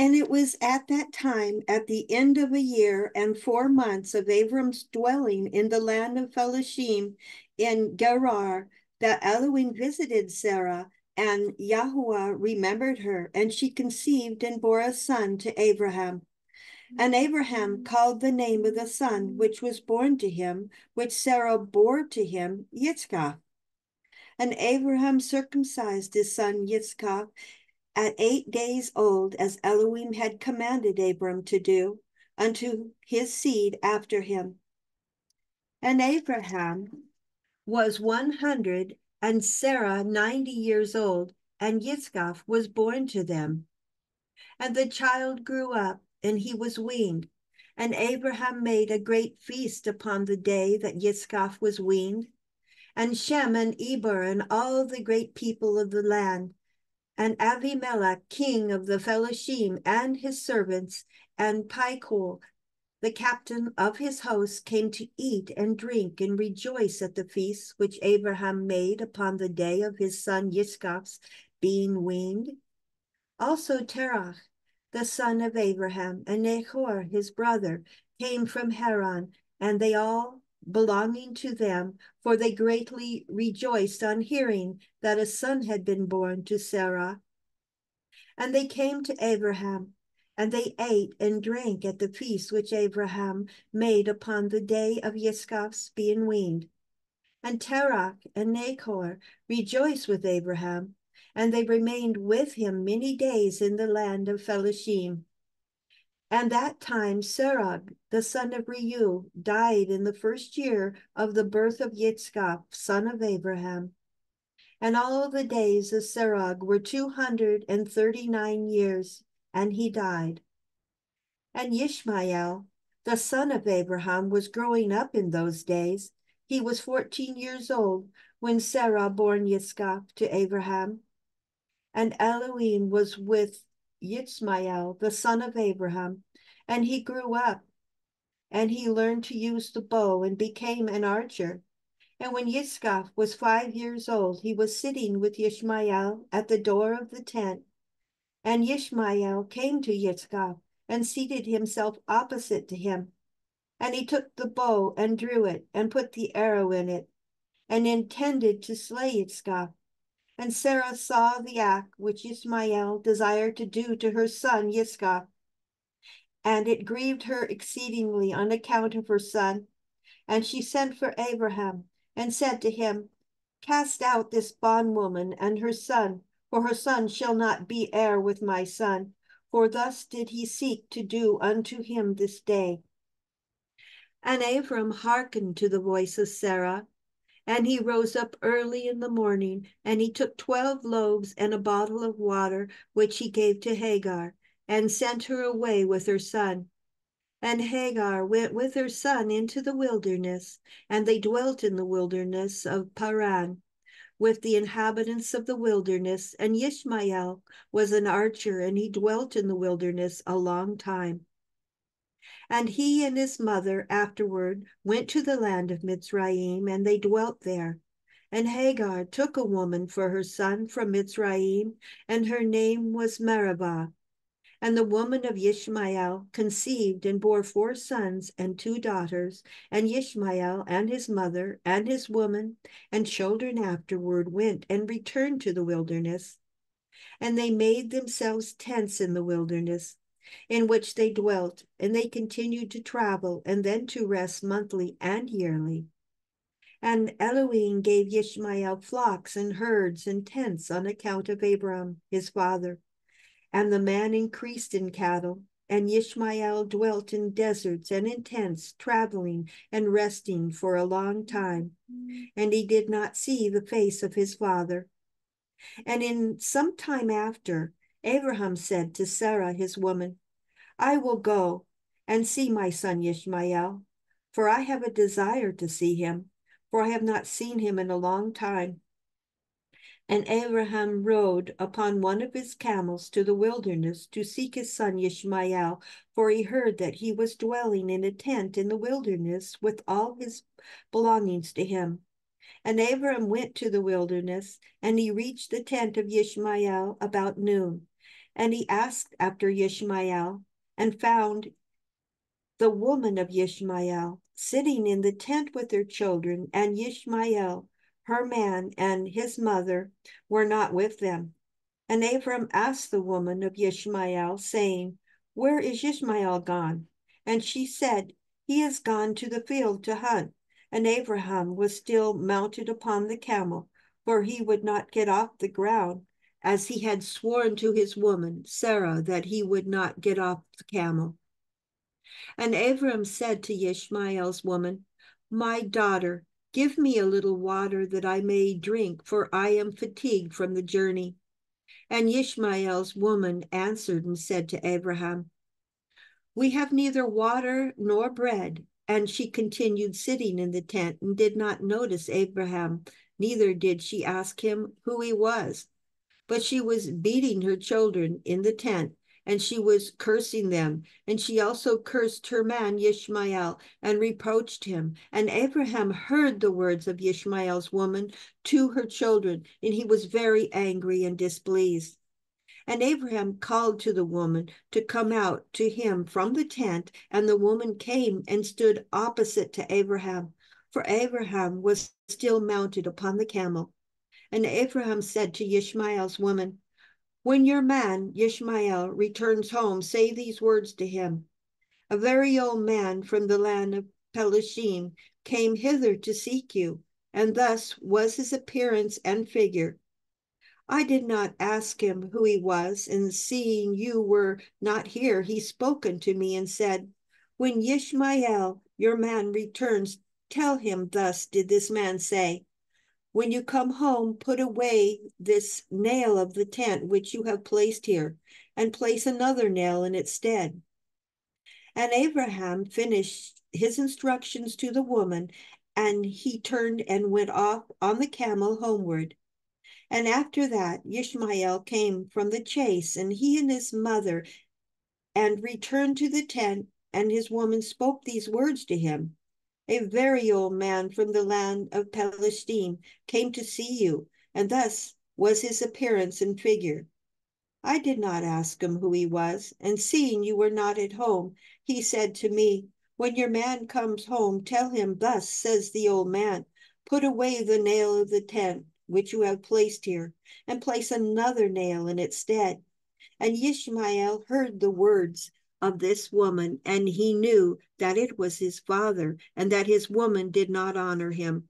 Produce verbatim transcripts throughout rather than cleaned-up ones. And it was at that time, at the end of a year and four months of Abram's dwelling in the land of Pelashim in Gerar, that Elohim visited Sarah, and Yahuwah remembered her, and she conceived and bore a son to Abraham. And Abraham called the name of the son which was born to him, which Sarah bore to him, Yitzchak. And Abraham circumcised his son Yitzchak at eight days old, as Elohim had commanded Abram to do, unto his seed after him. And Abraham was one hundred, and Sarah ninety years old, and Yitzchak was born to them. And the child grew up, and he was weaned. And Abraham made a great feast upon the day that Yitzchak was weaned, and Shem and Eber and all the great people of the land, and Avimelech, king of the Pelishtim, and his servants, and Pichol, the captain of his host, came to eat and drink and rejoice at the feast which Abraham made upon the day of his son Yitzchak's being weaned. Also Terah, the son of Abraham, and Nechor, his brother, came from Haran, and they all belonging to them, for they greatly rejoiced on hearing that a son had been born to Sarah. And they came to Abraham, and they ate and drank at the feast which Abraham made upon the day of Yitzchak's being weaned. And Terah and Nahor rejoiced with Abraham, and they remained with him many days in the land of Pelishtim. And that time Serug, the son of Reu, died in the first year of the birth of Yitzchak, son of Abraham. And all the days of Serug were two hundred and thirty-nine years, and he died. And Yishmael, the son of Abraham, was growing up in those days. He was fourteen years old when Sarah bore Yitzchak to Abraham. And Elohim was with Yitzmael, the son of Abraham, and he grew up, and he learned to use the bow and became an archer. And when Yitzchak was five years old, he was sitting with Yishmael at the door of the tent. And Yishmael came to Yitzchak and seated himself opposite to him. And he took the bow and drew it and put the arrow in it, and intended to slay Yitzchak. And Sarah saw the act which Yishmael desired to do to her son Yitzchak, and it grieved her exceedingly on account of her son. And she sent for Abraham, and said to him, "Cast out this bondwoman and her son, for her son shall not be heir with my son, for thus did he seek to do unto him this day." And Abram hearkened to the voice of Sarah, and he rose up early in the morning, and he took twelve loaves and a bottle of water, which he gave to Hagar, and sent her away with her son. And Hagar went with her son into the wilderness, and they dwelt in the wilderness of Paran, with the inhabitants of the wilderness. And Yishmael was an archer, and he dwelt in the wilderness a long time. And he and his mother afterward went to the land of Mizraim, and they dwelt there. And Hagar took a woman for her son from Mizraim, and her name was Meribah. And the woman of Yishmael conceived and bore four sons and two daughters. And Yishmael and his mother and his woman and children afterward went and returned to the wilderness. And they made themselves tents in the wilderness, in which they dwelt, and they continued to travel, and then to rest monthly and yearly. And Elohim gave Yishmael flocks and herds and tents on account of Abram, his father. And the man increased in cattle, and Yishmael dwelt in deserts and in tents, traveling and resting for a long time. And he did not see the face of his father. And in some time after, Abraham said to Sarah, his woman, "I will go and see my son Yishmael, for I have a desire to see him, for I have not seen him in a long time." And Abraham rode upon one of his camels to the wilderness to seek his son Yishmael, for he heard that he was dwelling in a tent in the wilderness with all his belongings to him. And Abram went to the wilderness, and he reached the tent of Yishmael about noon. And he asked after Yishmael, and found the woman of Yishmael sitting in the tent with her children, and Yishmael, her man, and his mother were not with them. And Abram asked the woman of Yishmael, saying, "Where is Yishmael gone?" And she said, "He is gone to the field to hunt." And Abraham was still mounted upon the camel, for he would not get off the ground, as he had sworn to his woman, Sarah, that he would not get off the camel. And Abram said to Yishmael's woman, "My daughter, give me a little water that I may drink, for I am fatigued from the journey." And Yishmael's woman answered and said to Abraham, "We have neither water nor bread." And she continued sitting in the tent and did not notice Abraham, neither did she ask him who he was. But she was beating her children in the tent, and she was cursing them. And she also cursed her man Yishmael and reproached him. And Abraham heard the words of Yishmael's woman to her children, and he was very angry and displeased. And Abraham called to the woman to come out to him from the tent, and the woman came and stood opposite to Abraham, for Abraham was still mounted upon the camel. And Abraham said to Yishmael's woman, "When your man, Yishmael, returns home, say these words to him. A very old man from the land of Pelashim came hither to seek you, and thus was his appearance and figure. I did not ask him who he was, and seeing you were not here, he spoke unto me and said, 'When Yishmael, your man, returns, tell him thus did this man say, when you come home, put away this nail of the tent which you have placed here, and place another nail in its stead.'" And Abraham finished his instructions to the woman, and he turned and went off on the camel homeward. And after that, Yishmael came from the chase, and he and his mother, and returned to the tent, and his woman spoke these words to him, "A very old man from the land of Pildash came to see you, and thus was his appearance and figure. I did not ask him who he was, and seeing you were not at home, he said to me, 'When your man comes home, tell him thus says the old man, put away the nail of the tent which you have placed here, and place another nail in its stead.'" And Yishmael heard the words of this woman, and he knew that it was his father, and that his woman did not honor him.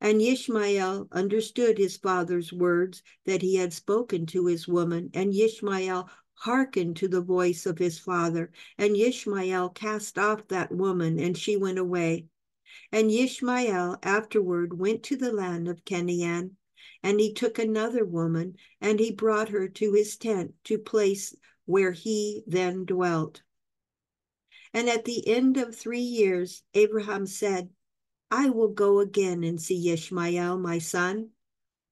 And Yishmael understood his father's words that he had spoken to his woman, and Yishmael hearkened to the voice of his father. And Yishmael cast off that woman, and she went away. And Yishmael afterward went to the land of Canaan, and he took another woman, and he brought her to his tent, to place where he then dwelt. And at the end of three years, Abraham said, "I will go again and see Yishmael, my son,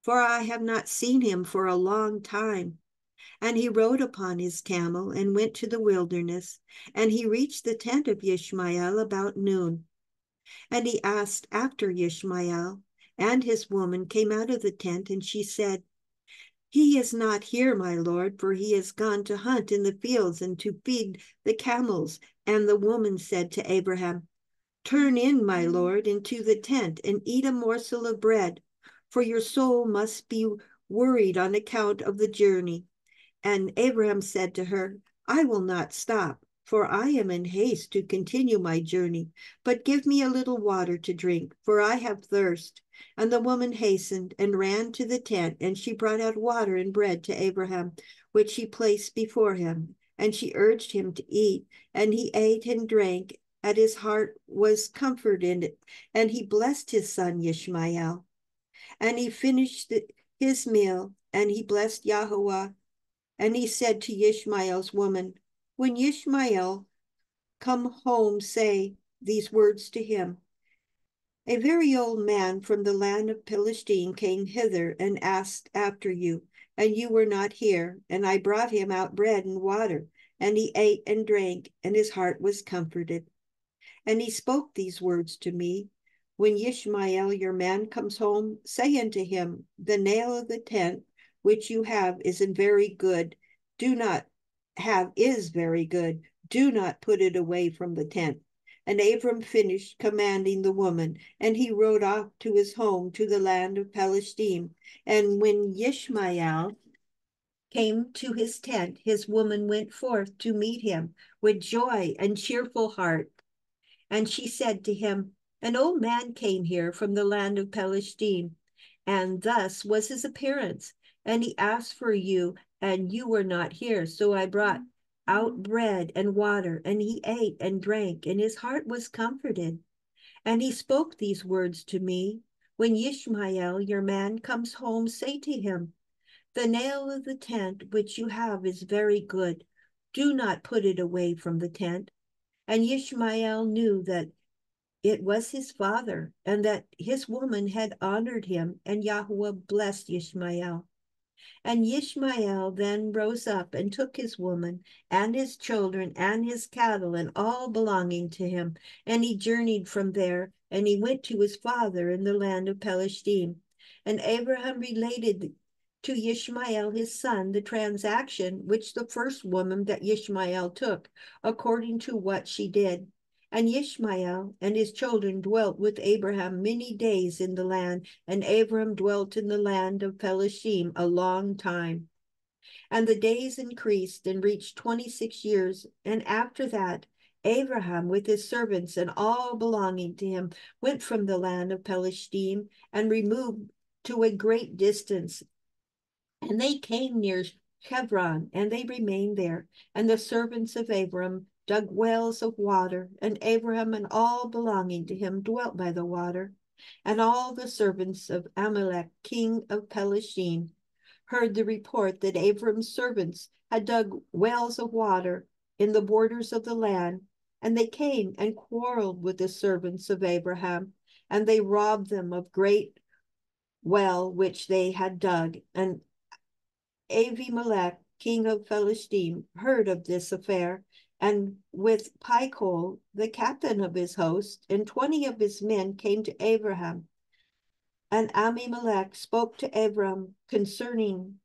for I have not seen him for a long time." And he rode upon his camel and went to the wilderness, and he reached the tent of Yishmael about noon. And he asked after Yishmael, and his woman came out of the tent, and she said, "He is not here, my lord, for he has gone to hunt in the fields and to feed the camels." And the woman said to Abraham, "Turn in, my lord, into the tent and eat a morsel of bread, for your soul must be worried on account of the journey." And Abraham said to her, "I will not stop, for I am in haste to continue my journey, but give me a little water to drink, for I have thirst." And the woman hastened and ran to the tent, and she brought out water and bread to Abraham, which she placed before him, and she urged him to eat. And he ate and drank, and his heart was comforted in it, and he blessed his son Yishmael. And he finished his meal, and he blessed Yahuwah, and he said to Yishmael's woman, "When Yishmael come home, say these words to him. A very old man from the land of Philistine came hither and asked after you, and you were not here, and I brought him out bread and water, and he ate and drank, and his heart was comforted. And he spoke these words to me, 'When Yishmael your man comes home, say unto him, the nail of the tent which you have is in very good do not have is very good. Do not put it away from the tent. And Abram finished commanding the woman, and he rode off to his home, to the land of Pelishtim. And when Yishmael came to his tent, his woman went forth to meet him with joy and cheerful heart. And she said to him, an old man came here from the land of Pelishtim, and thus was his appearance. And he asked for you, and you were not here. So I brought out bread and water, and he ate and drank, and his heart was comforted. And he spoke these words to me, when Yishmael, your man, comes home, say to him, the nail of the tent which you have is very good. Do not put it away from the tent. And Yishmael knew that it was his father, and that his woman had honored him, and Yahuwah blessed Yishmael. And Yishmael then rose up and took his woman and his children and his cattle and all belonging to him. And he journeyed from there, and he went to his father in the land of Pelishtim. And Abraham related to Yishmael his son the transaction which the first woman that Yishmael took, according to what she did. And Yishmael and his children dwelt with Abraham many days in the land, and Abram dwelt in the land of Pelishtim a long time. And the days increased and reached twenty-six years, and after that Abraham with his servants and all belonging to him went from the land of Pelishtim and removed to a great distance. And they came near Kevran, and they remained there, and the servants of Abram dug wells of water, and Abraham and all belonging to him dwelt by the water. And all the servants of Amalek, king of Pelishtim, heard the report that Abram's servants had dug wells of water in the borders of the land, and they came and quarreled with the servants of Abraham, and they robbed them of great well which they had dug. And Avimelech, king of Pelishtim, heard of this affair, and with Pichol, the captain of his host, and twenty of his men came to Abraham. And Avimelech spoke to Abram concerning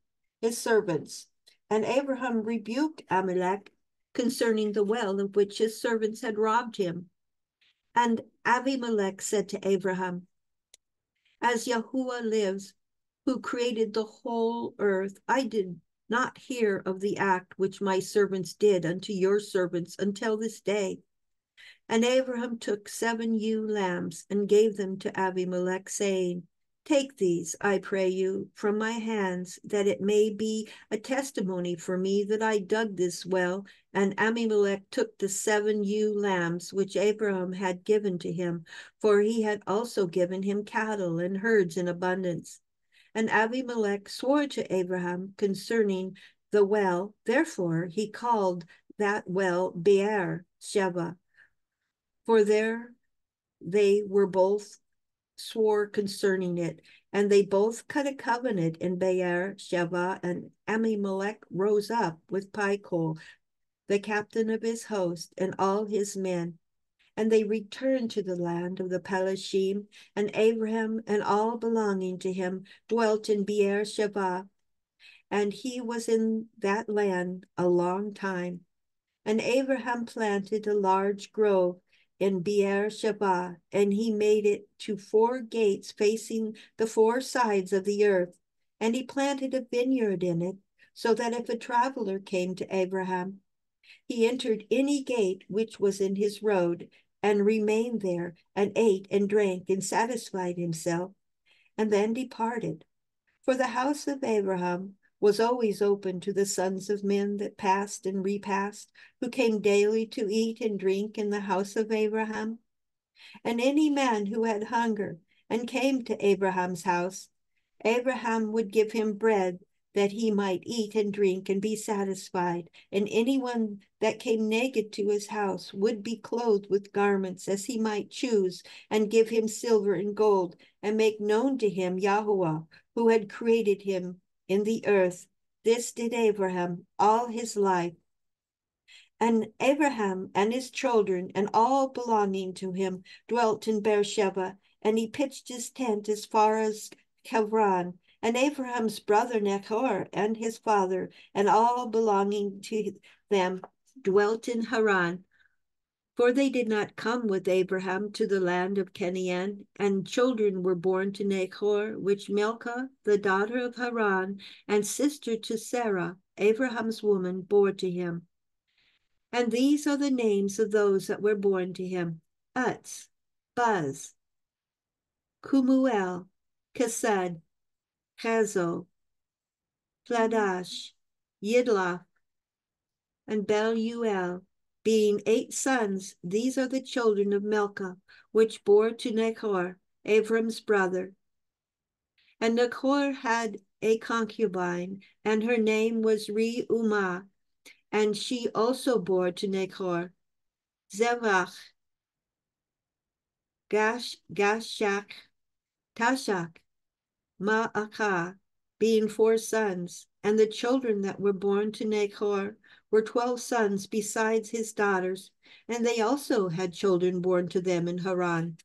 his servants. And Abraham rebuked Amalek concerning the well of which his servants had robbed him. And Avimelech said to Abraham, as Yahuwah lives, who created the whole earth, I did not hear of the act which my servants did unto your servants until this day. And Abraham took seven ewe lambs and gave them to Avimelech, saying, take these, I pray you, from my hands, that it may be a testimony for me that I dug this well. And Avimelech took the seven ewe lambs which Abraham had given to him, for he had also given him cattle and herds in abundance. And Avimelech swore to Abraham concerning the well. Therefore he called that well Be'er Sheva, for there they were both swore concerning it. And they both cut a covenant in Be'er Sheva, and Avimelech rose up with Pichol, the captain of his host, and all his men. And they returned to the land of the Pelashim, and Abraham and all belonging to him dwelt in Be'er Sheva, and he was in that land a long time. And Abraham planted a large grove in Be'er Sheva, and he made it to four gates facing the four sides of the earth. And he planted a vineyard in it, so that if a traveler came to Abraham, he entered any gate which was in his road, and remained there, and ate and drank, and satisfied himself, and then departed. For the house of Abraham was always open to the sons of men that passed and repassed, who came daily to eat and drink in the house of Abraham. And any man who had hunger, and came to Abraham's house, Abraham would give him bread, that he might eat and drink and be satisfied. And anyone that came naked to his house would be clothed with garments as he might choose, and give him silver and gold, and make known to him Yahuwah, who had created him in the earth. This did Abraham all his life. And Abraham and his children and all belonging to him dwelt in Beersheba, and he pitched his tent as far as Kevran, and Abraham's brother Nechor and his father and all belonging to them dwelt in Haran. For they did not come with Abraham to the land of Canaan, and children were born to Nahor, which Milcah, the daughter of Haran, and sister to Sarah, Abraham's woman, bore to him. And these are the names of those that were born to him: Utz, Buz, Kemuel, Kesed, Chazo, Pildash, Yidlaf, and Beluel. Being eight sons, these are the children of Milcah, which bore to Nahor, Abram's brother. And Nahor had a concubine, and her name was Reumah, and she also bore to Nahor Zevach, Gash, Gashak, Tashak, Maakah, being four sons. And the children that were born to Nahor were twelve sons besides his daughters, and they also had children born to them in Haran.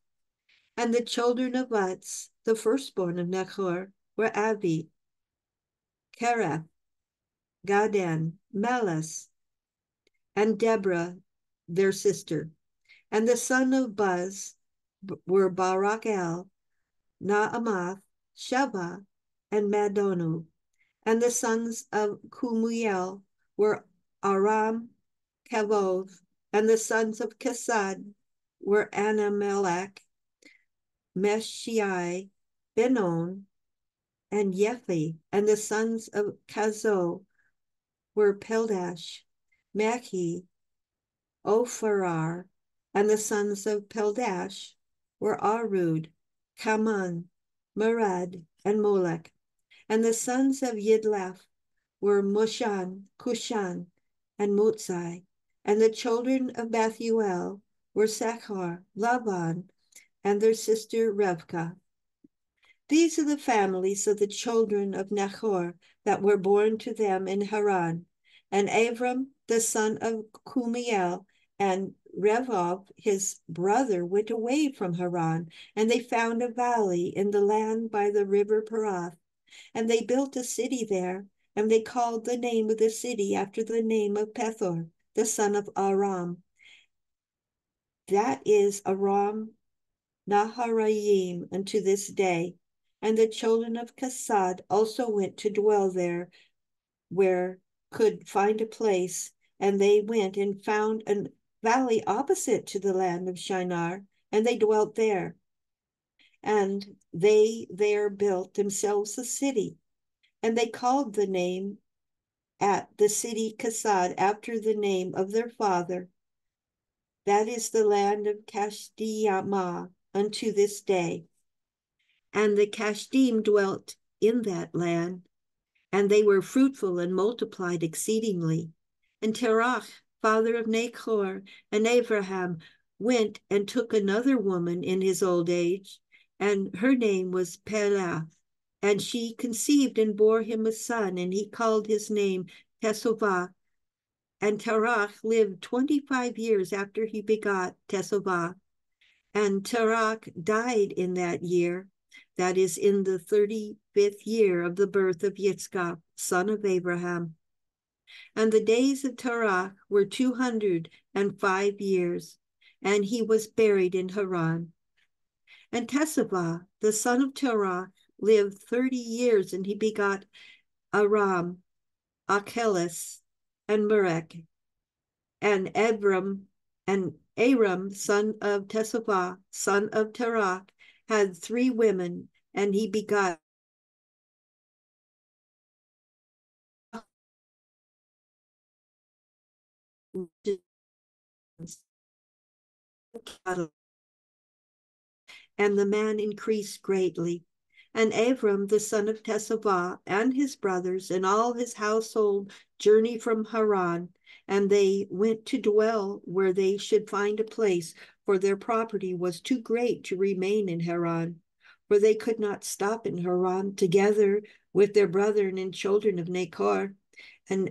And the children of Utz, the firstborn of Nechor, were Avi, Terah, Gadan, Melas, and Deborah, their sister. And the son of Buz were Barachel, Naamath, Sheba, and Madonu. And the sons of Kemuel were Aram, Kavov, and the sons of Kesed were Anamelech, Meshai, Benon, and Yephi. And the sons of Kazo were Pildash, Machi, Opharar. And the sons of Pildash were Arud, Kaman, Merad, and Molech. And the sons of Yidlaf were Mushan, Kushan, and Mutzai. And the children of Bethuel were Sachar, Laban, and their sister Revkah. These are the families of the children of Nahor that were born to them in Haran. And Abram, the son of Kemuel, and Rehob, his brother, went away from Haran, and they found a valley in the land by the river Perath. And they built a city there, and they called the name of the city after the name of Pethor, the son of Aram. That is Aram Naharaim unto this day. And the children of Kesed also went to dwell there, where could find a place. And they went and found a valley opposite to the land of Shinar, and they dwelt there. And they there built themselves a city, and they called the name at the city Kesed after the name of their father. That is the land of Kashdimah unto this day. And the Kashdim dwelt in that land, and they were fruitful and multiplied exceedingly. And Terah, father of Nahor and Abraham, went and took another woman in his old age, and her name was Pelah, and she conceived and bore him a son, and he called his name Tesovah. And Terah lived twenty-five years after he begot Tesovah. And Terah died in that year, that is, in the thirty-fifth year of the birth of Yitzchak, son of Abraham. And the days of Terah were two hundred and five years, and he was buried in Haran. And Tesovah, the son of Terah, lived thirty years, and he begot Aram, Achelis, and Merek. And Abram, and Aram, son of Tesovah, son of Terah, had three women, and he begot cattle. And the man increased greatly. And Abram, the son of Tesovah, and his brothers, and all his household, journeyed from Haran, and they went to dwell where they should find a place, for their property was too great to remain in Haran, for they could not stop in Haran together with their brethren and children of Nechor. And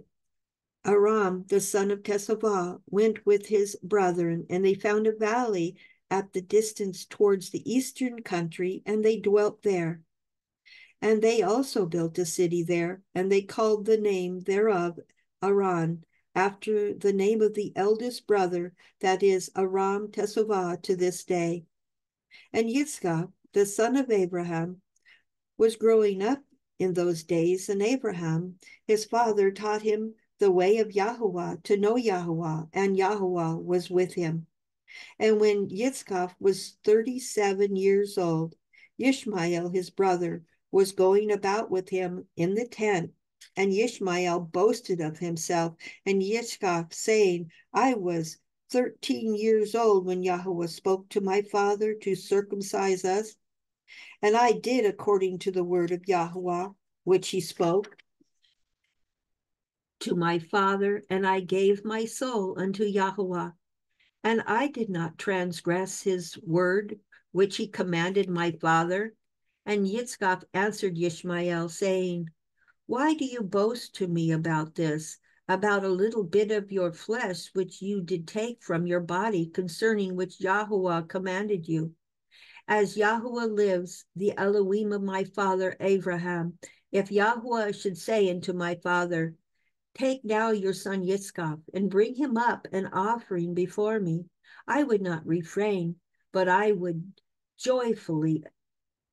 Aram, the son of Tesovah, went with his brethren, and they found a valley at the distance towards the eastern country, and they dwelt there. And they also built a city there, and they called the name thereof Aran, after the name of the eldest brother, that is Aram Tesuvah, to this day. And Yitzchak, the son of Abraham, was growing up in those days, and Abraham, his father, taught him the way of Yahuwah, to know Yahuwah, and Yahuwah was with him. And when Yitzchak was thirty-seven years old, Yishmael, his brother, was going about with him in the tent, and Yishmael boasted of himself, and Yitzchak, saying, I was thirteen years old when Yahuwah spoke to my father to circumcise us, and I did according to the word of Yahuwah, which he spoke to my father, and I gave my soul unto Yahuwah. And I did not transgress his word, which he commanded my father. And Yitzchak answered Yishmael, saying, Why do you boast to me about this, about a little bit of your flesh which you did take from your body, concerning which Yahuwah commanded you? As Yahuwah lives, the Elohim of my father Abraham, if Yahuwah should say unto my father, Take now your son Yitzchak, and bring him up an offering before me, I would not refrain, but I would joyfully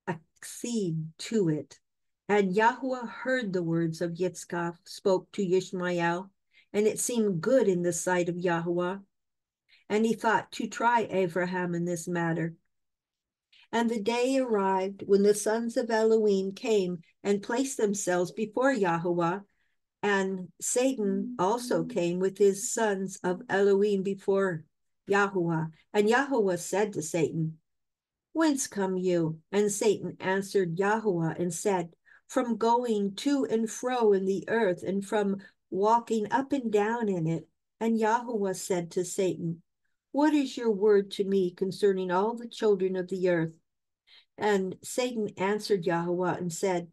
accede to it. And Yahuwah heard the words of Yitzchak, spoke to Yishmael, and it seemed good in the sight of Yahuwah. And he thought to try Abraham in this matter. And the day arrived when the sons of Elohim came and placed themselves before Yahuwah, and Satan also came with his sons of Elohim before Yahuwah. And Yahuwah said to Satan, Whence come you? And Satan answered Yahuwah and said, From going to and fro in the earth, and from walking up and down in it. And Yahuwah said to Satan, What is your word to me concerning all the children of the earth? And Satan answered Yahuwah and said,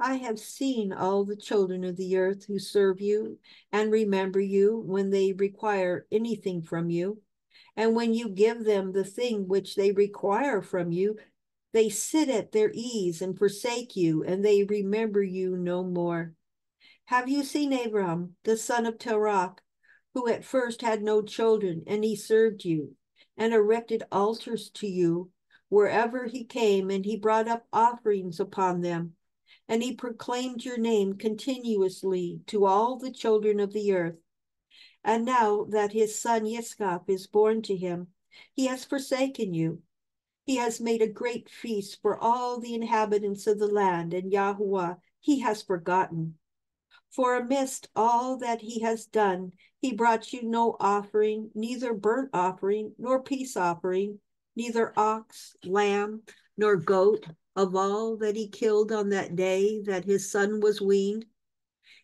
I have seen all the children of the earth who serve you and remember you when they require anything from you. And when you give them the thing which they require from you, they sit at their ease and forsake you, and they remember you no more. Have you seen Aram, the son of Terah, who at first had no children, and he served you, and erected altars to you wherever he came, and he brought up offerings upon them? And he proclaimed your name continuously to all the children of the earth. And now that his son Yitzchak is born to him, he has forsaken you. He has made a great feast for all the inhabitants of the land, and Yahuwah he has forgotten. For amidst all that he has done, he brought you no offering, neither burnt offering, nor peace offering, neither ox, lamb, nor goat, of all that he killed on that day that his son was weaned,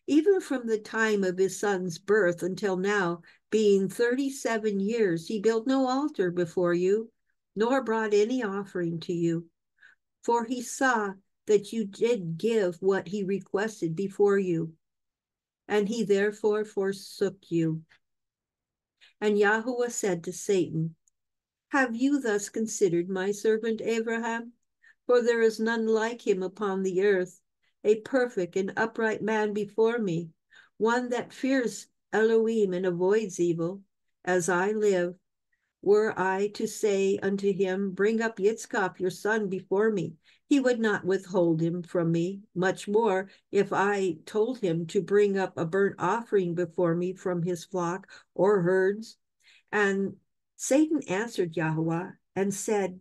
even from the time of his son's birth until now, being thirty-seven years, he built no altar before you, nor brought any offering to you. For he saw that you did give what he requested before you, and he therefore forsook you. And Yahuwah said to Satan, Have you thus considered my servant Abraham? For there is none like him upon the earth, a perfect and upright man before me, one that fears Elohim and avoids evil. As I live, were I to say unto him, Bring up Yitzchak your son before me, he would not withhold him from me. Much more, if I told him to bring up a burnt offering before me from his flock or herds. And Satan answered Yahuwah and said,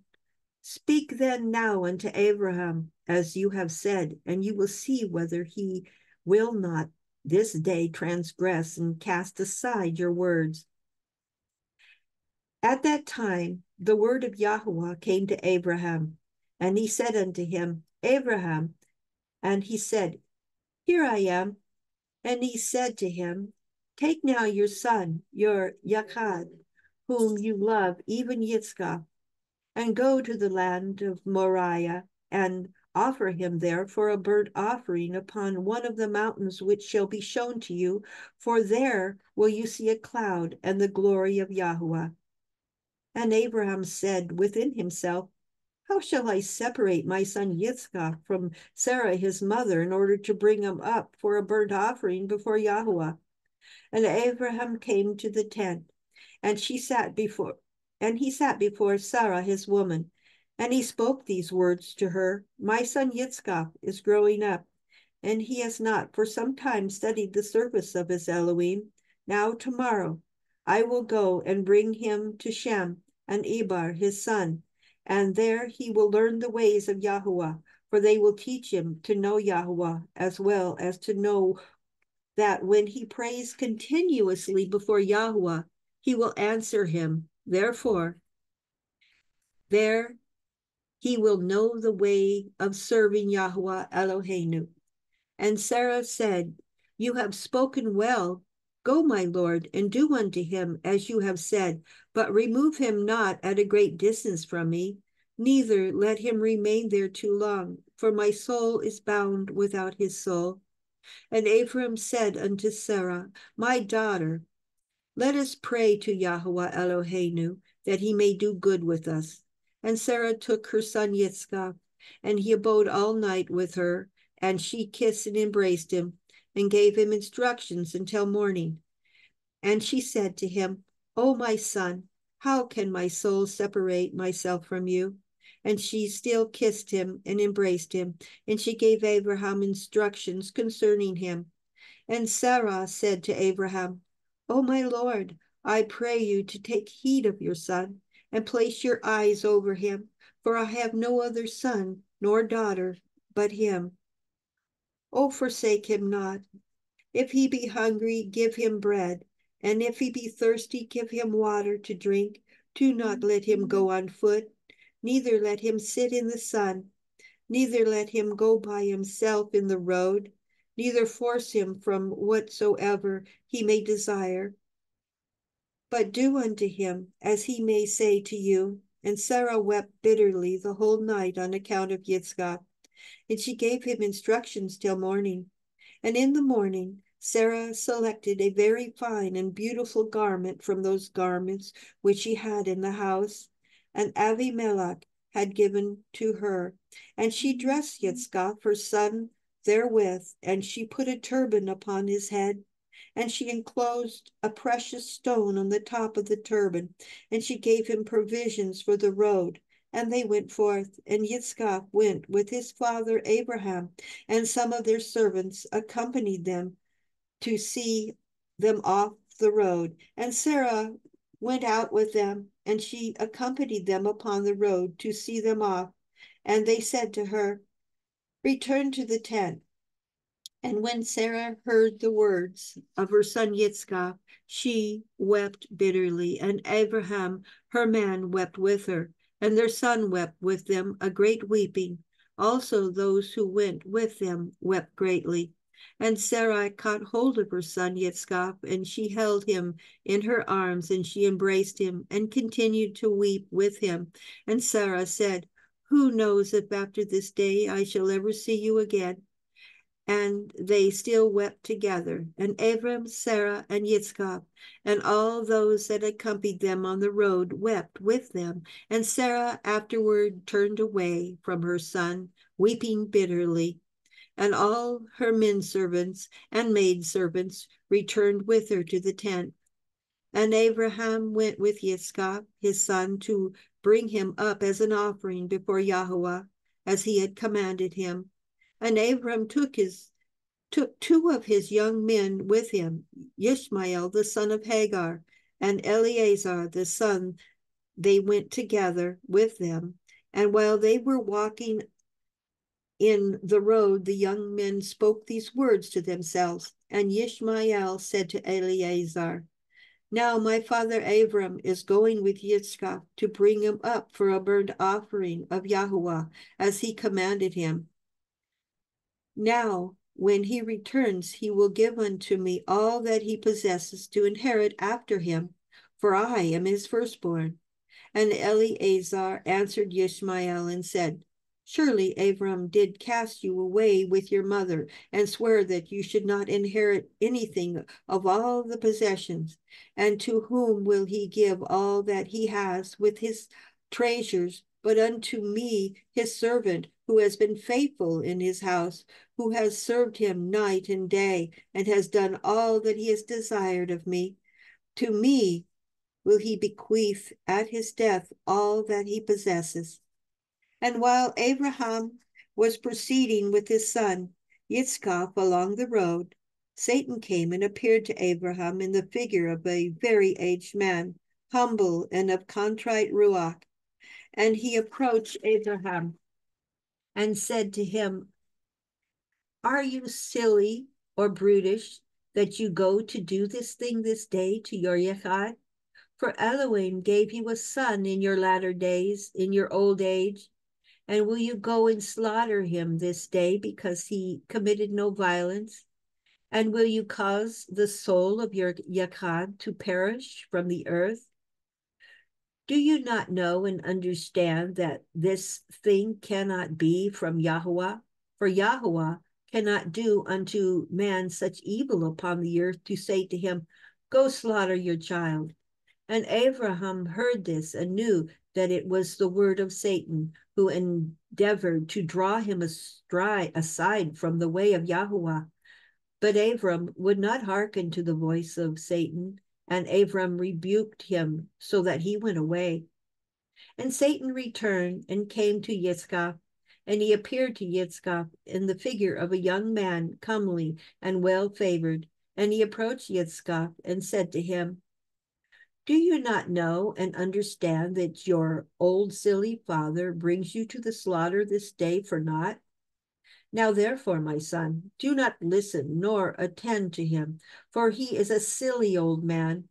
Speak then now unto Abraham, as you have said, and you will see whether he will not this day transgress and cast aside your words. At that time, the word of Yahuwah came to Abraham, and he said unto him, Abraham, and he said, Here I am. And he said to him, Take now your son, your Yachad, whom you love, even Yitzchak, and go to the land of Moriah, and offer him there for a burnt offering upon one of the mountains which shall be shown to you, for there will you see a cloud and the glory of Yahuwah. And Abraham said within himself, How shall I separate my son Yitzchak from Sarah his mother in order to bring him up for a burnt offering before Yahuwah? And Abraham came to the tent, and she sat before, and he sat before Sarah his woman, and he spoke these words to her: My son Yitzchak is growing up, and he has not for some time studied the service of his Elohim. Now tomorrow I will go and bring him to Shem and Eber his son, and there he will learn the ways of Yahuwah, for they will teach him to know Yahuwah, as well as to know that when he prays continuously before Yahuwah, he will answer him. Therefore, there he will know the way of serving Yahuwah Eloheinu. And Sarah said, You have spoken well. Go, my lord, and do unto him as you have said, but remove him not at a great distance from me, neither let him remain there too long, for my soul is bound without his soul. And Abram said unto Sarah, My daughter, let us pray to Yahuwah Eloheinu, that he may do good with us. And Sarah took her son Yitzchak, and he abode all night with her, and she kissed and embraced him, and gave him instructions until morning. And she said to him, O my son, how can my soul separate myself from you? And she still kissed him and embraced him, and she gave Abraham instructions concerning him. And Sarah said to Abraham, O my lord, I pray you to take heed of your son, and place your eyes over him, for I have no other son nor daughter but him. O forsake him not. If he be hungry, give him bread, and if he be thirsty, give him water to drink. Do not let him go on foot, neither let him sit in the sun, neither let him go by himself in the road, neither force him from whatsoever he may desire. But do unto him as he may say to you. And Sarah wept bitterly the whole night on account of Yitzchak, and she gave him instructions till morning. And in the morning Sarah selected a very fine and beautiful garment from those garments which she had in the house, and Avimelech had given to her. And she dressed Yitzchak her son therewith, and she put a turban upon his head, and she enclosed a precious stone on the top of the turban, and she gave him provisions for the road. And they went forth, and Yitzchak went with his father Abraham, and some of their servants accompanied them to see them off the road. And Sarah went out with them, and she accompanied them upon the road to see them off. And they said to her, Return to the tent. And when Sarah heard the words of her son Yitzchak, she wept bitterly, and Abraham, her man, wept with her. And their son wept with them a great weeping. Also those who went with them wept greatly. And Sarai caught hold of her son Yitzchak, and she held him in her arms, and she embraced him, and continued to weep with him. And Sarah said, Who knows if after this day I shall ever see you again? And they still wept together, and Abram, Sarah, and Yitzchak, and all those that accompanied them on the road wept with them. And Sarah afterward turned away from her son, weeping bitterly. And all her men servants and maid servants returned with her to the tent. And Abraham went with Yitzchak, his son, to bring him up as an offering before Yahuwah, as he had commanded him. And Abram took his took two of his young men with him, Yishmael the son of Hagar, and Eleazar the son. They went together with them, and while they were walking in the road, the young men spoke these words to themselves. And Yishmael said to Eleazar, Now my father Abram is going with Yitzchak to bring him up for a burnt offering of Yahuwah, as he commanded him. Now, when he returns, he will give unto me all that he possesses to inherit after him, for I am his firstborn. And Eleazar answered Yishmael and said, Surely Abram did cast you away with your mother, and swear that you should not inherit anything of all the possessions. And to whom will he give all that he has with his treasures but unto me, his servant, who has been faithful in his house, who has served him night and day, and has done all that he has desired of me. To me will he bequeath at his death all that he possesses. And while Abraham was proceeding with his son Yitzchak along the road, Satan came and appeared to Abraham in the figure of a very aged man, humble and of contrite ruach. And he approached Abraham and said to him, "Are you silly or brutish that you go to do this thing this day to your Yechai? For Elohim gave you a son in your latter days, in your old age. And will you go and slaughter him this day because he committed no violence? And will you cause the soul of your Yachad to perish from the earth? Do you not know and understand that this thing cannot be from Yahuwah? For Yahuwah cannot do unto man such evil upon the earth to say to him, go slaughter your child." And Abraham heard this and knew that it was the word of Satan, who endeavored to draw him astray, aside from the way of Yahuwah. But Abram would not hearken to the voice of Satan, and Abram rebuked him, so that he went away. And Satan returned and came to Yitzchak, and he appeared to Yitzchak in the figure of a young man, comely and well-favored. And he approached Yitzchak and said to him, "Do you not know and understand that your old silly father brings you to the slaughter this day for naught? Now therefore, my son, do not listen nor attend to him, for he is a silly old man,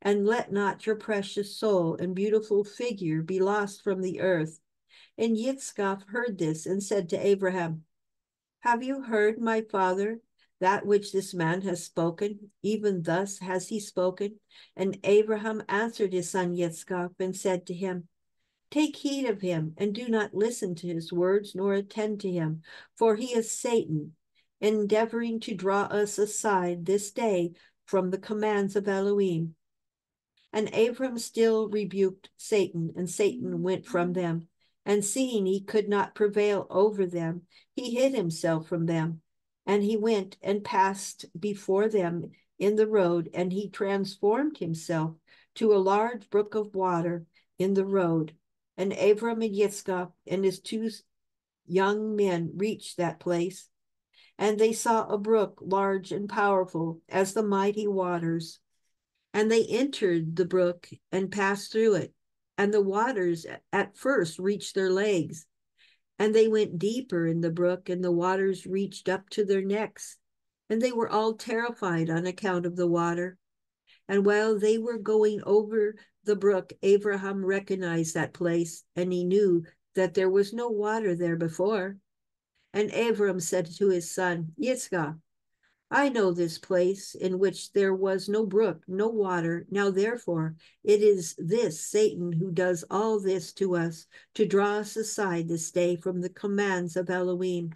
and let not your precious soul and beautiful figure be lost from the earth." And Yitzchak heard this and said to Abraham, "Have you heard, my father, that which this man has spoken? Even thus has he spoken." And Abraham answered his son Yitzchak and said to him, "Take heed of him, and do not listen to his words, nor attend to him, for he is Satan, endeavoring to draw us aside this day from the commands of Elohim." And Abram still rebuked Satan, and Satan went from them. And seeing he could not prevail over them, he hid himself from them. And he went and passed before them in the road, and he transformed himself to a large brook of water in the road. And Abram and Yitzchak and his two young men reached that place, and they saw a brook large and powerful as the mighty waters. And they entered the brook and passed through it, and the waters at first reached their legs. And they went deeper in the brook, and the waters reached up to their necks. And they were all terrified on account of the water. And while they were going over the brook, Abraham recognized that place, and he knew that there was no water there before. And Abram said to his son Yitzchak, "I know this place in which there was no brook, no water. Now therefore, it is this Satan who does all this to us, to draw us aside this day from the commands of Elohim."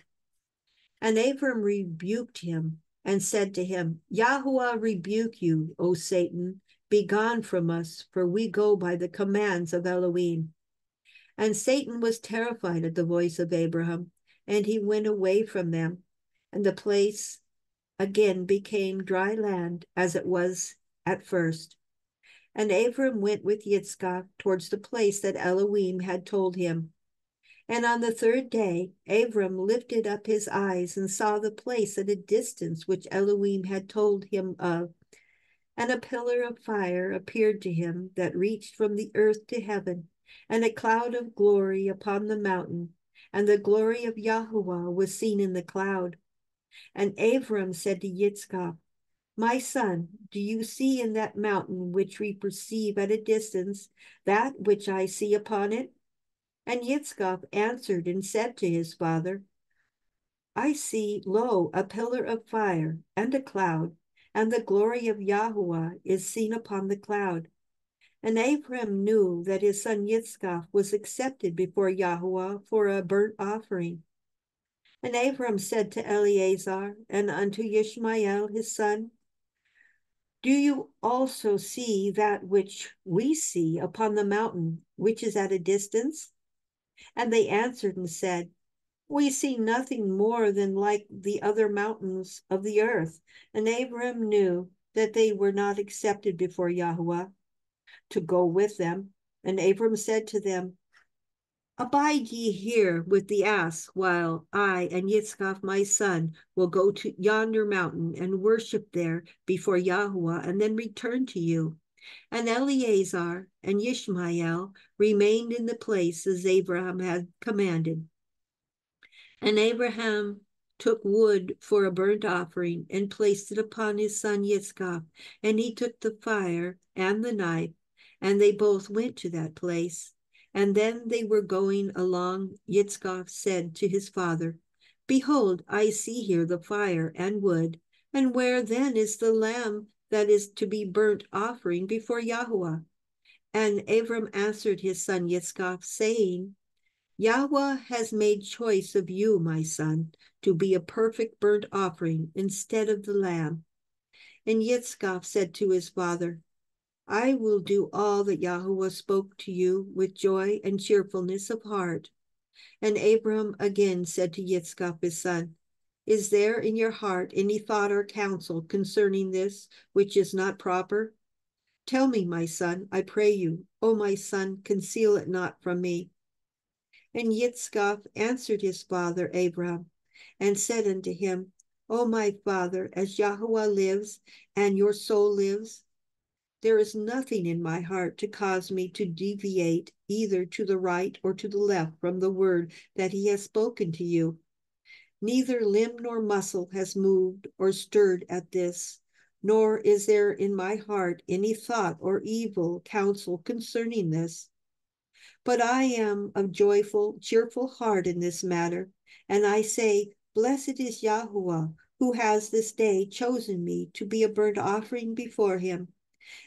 And Abram rebuked him and said to him, "Yahuwah rebuke you, O Satan. Begone from us, for we go by the commands of Elohim." And Satan was terrified at the voice of Abraham, and he went away from them. And the place again became dry land, as it was at first. And Abram went with Yitzchak towards the place that Elohim had told him. And on the third day, Abram lifted up his eyes and saw the place at a distance which Elohim had told him of. And a pillar of fire appeared to him that reached from the earth to heaven, and a cloud of glory upon the mountain, and the glory of Yahuwah was seen in the cloud. And Abram said to Yitzchak, "My son, do you see in that mountain which we perceive at a distance that which I see upon it?" And Yitzchak answered and said to his father, "I see, lo, a pillar of fire and a cloud, and the glory of Yahuwah is seen upon the cloud." And Abram knew that his son Yitzchak was accepted before Yahuwah for a burnt offering. And Abram said to Eleazar and unto Yishmael his son, "Do you also see that which we see upon the mountain, which is at a distance?" And they answered and said, "We see nothing more than like the other mountains of the earth." And Abram knew that they were not accepted before Yahuwah to go with them. And Abram said to them, "Abide ye here with the ass, while I and Yitzchak my son will go to yonder mountain and worship there before Yahuwah, and then return to you." And Eleazar and Yishmael remained in the place as Abraham had commanded. And Abraham took wood for a burnt offering and placed it upon his son Yitzchak, and he took the fire and the knife, and they both went to that place. And then they were going along, Yitzchak said to his father, "Behold, I see here the fire and wood, and where then is the lamb that is to be burnt offering before Yahuwah?" And Abram answered his son Yitzchak, saying, "Yahuwah has made choice of you, my son, to be a perfect burnt offering instead of the lamb." And Yitzchak said to his father, "I will do all that Yahuwah spoke to you with joy and cheerfulness of heart." And Abram again said to Yitzchak his son, "Is there in your heart any thought or counsel concerning this which is not proper? Tell me, my son, I pray you. O my son, conceal it not from me." And Yitzchak answered his father Abram, and said unto him, "O my father, as Yahuwah lives, and your soul lives, there is nothing in my heart to cause me to deviate either to the right or to the left from the word that he has spoken to you. Neither limb nor muscle has moved or stirred at this, nor is there in my heart any thought or evil counsel concerning this. But I am of joyful, cheerful heart in this matter, and I say, blessed is Yahuwah, who has this day chosen me to be a burnt offering before him."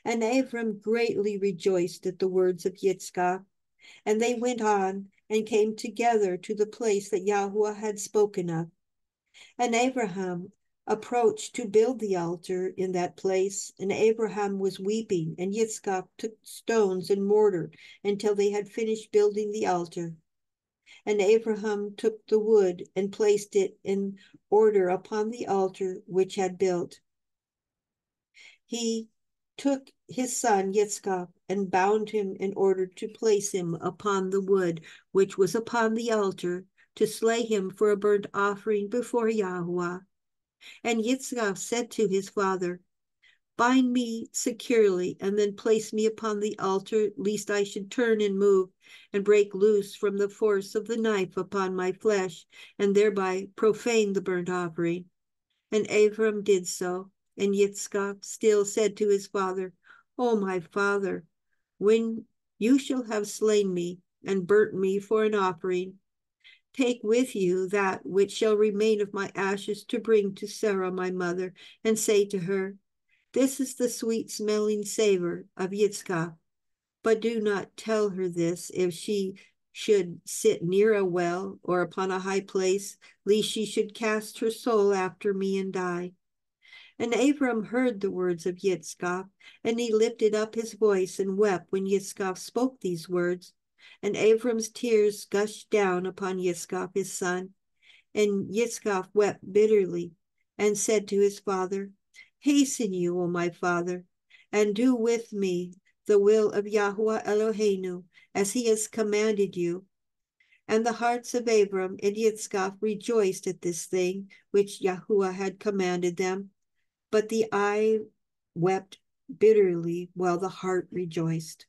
And Abram greatly rejoiced at the words of Yitzchak, and they went on and came together to the place that Yahuwah had spoken of. And Abraham approached to build the altar in that place, and Abraham was weeping, and Yitzchak took stones and mortar until they had finished building the altar. And Abraham took the wood and placed it in order upon the altar which had built. He took his son Yitzchak and bound him in order to place him upon the wood which was upon the altar, to slay him for a burnt offering before Yahuwah. And Yitzchak said to his father, "Bind me securely, and then place me upon the altar, lest I should turn and move, and break loose from the force of the knife upon my flesh, and thereby profane the burnt offering." And Abram did so. And Yitzchak still said to his father, "O my father, when you shall have slain me and burnt me for an offering, take with you that which shall remain of my ashes to bring to Sarah my mother, and say to her, this is the sweet-smelling savor of Yitzchak. But do not tell her this if she should sit near a well or upon a high place, lest she should cast her soul after me and die." And Abram heard the words of Yitzchak, and he lifted up his voice and wept when Yitzchak spoke these words. And Abram's tears gushed down upon Yitzchak his son. And Yitzchak wept bitterly, and said to his father, "Hasten you, O my father, and do with me the will of Yahuwah Eloheinu, as he has commanded you." And the hearts of Abram and Yitzchak rejoiced at this thing which Yahuwah had commanded them. But the eye wept bitterly, while the heart rejoiced.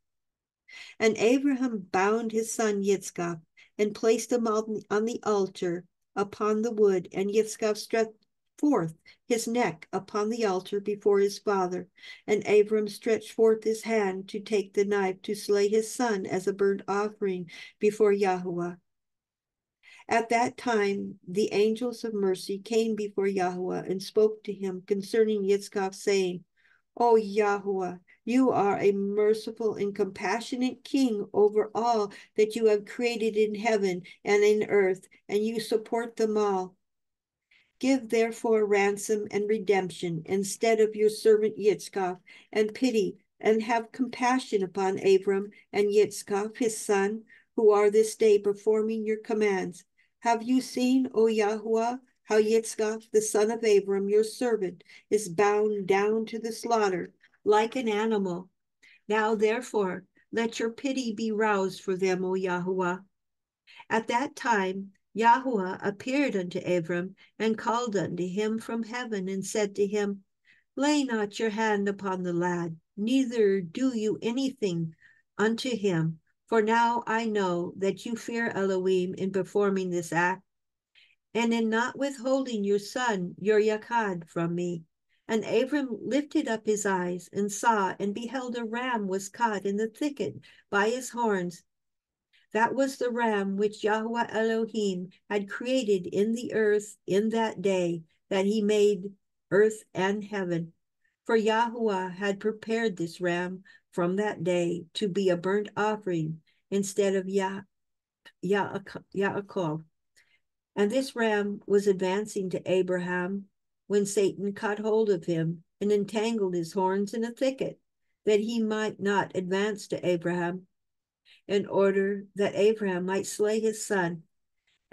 And Abraham bound his son Yitzchak, and placed him on the altar upon the wood. And Yitzchak stretched forth his neck upon the altar before his father. And Abram stretched forth his hand to take the knife to slay his son as a burnt offering before Yahuwah. At that time, the angels of mercy came before Yahuwah and spoke to him concerning Yitzchak, saying, "O Yahuwah, you are a merciful and compassionate king over all that you have created in heaven and in earth, and you support them all. Give therefore ransom and redemption instead of your servant Yitzchak, and pity and have compassion upon Abram and Yitzchak his son, who are this day performing your commands. Have you seen, O Yahuwah, how Yitzchak, the son of Abram, your servant, is bound down to the slaughter like an animal? Now, therefore, let your pity be roused for them, O Yahuwah. At that time, Yahuwah appeared unto Abram and called unto him from heaven and said to him, Lay not your hand upon the lad, neither do you anything unto him, for now I know that you fear Elohim in performing this act, and in not withholding your son, your Yachad, from me. And Abram lifted up his eyes and saw, and beheld a ram was caught in the thicket by his horns. That was the ram which Yahuwah Elohim had created in the earth in that day that he made earth and heaven. For Yahuwah had prepared this ram from that day to be a burnt offering instead of Ya Ya Yaakov. And this ram was advancing to Abraham when Satan caught hold of him and entangled his horns in a thicket, that he might not advance to Abraham, in order that Abraham might slay his son.